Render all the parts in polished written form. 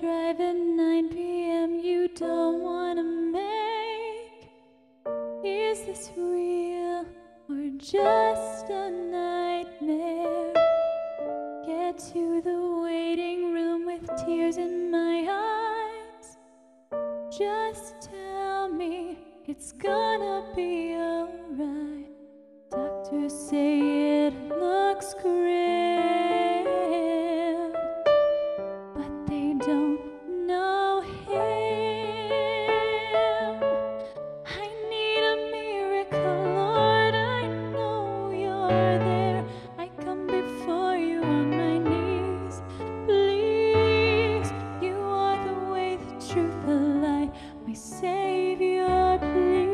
drive at 9 p.m. you don't wanna make. Is this real or just a nightmare? Get to the waiting room with tears in my eyes. Just tell me it's gonna be alright. Doctors say it looks grim, but they don't know him. I need a miracle, Lord, I know you're there. I come before you on my knees. Please, you are the way, the truth, the light, my Savior, please.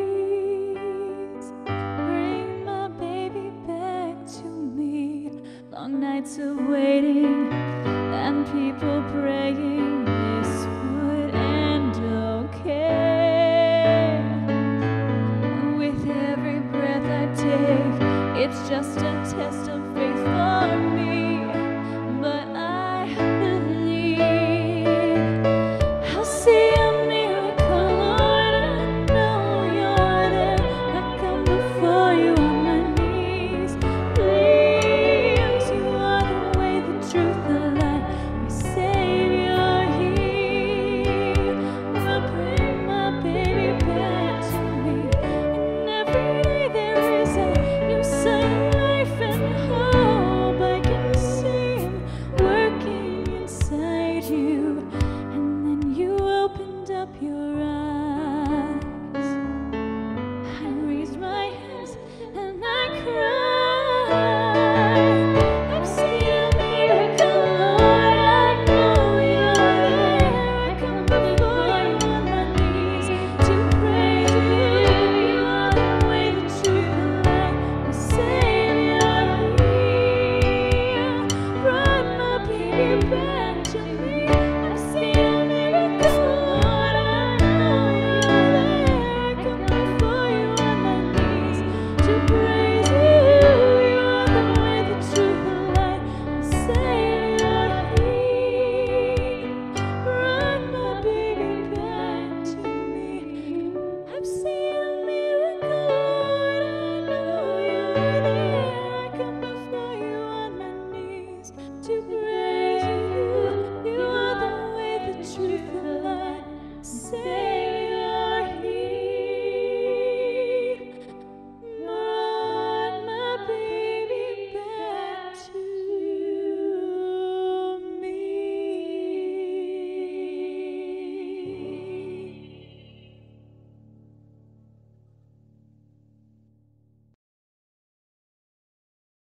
Long nights of waiting and people pray.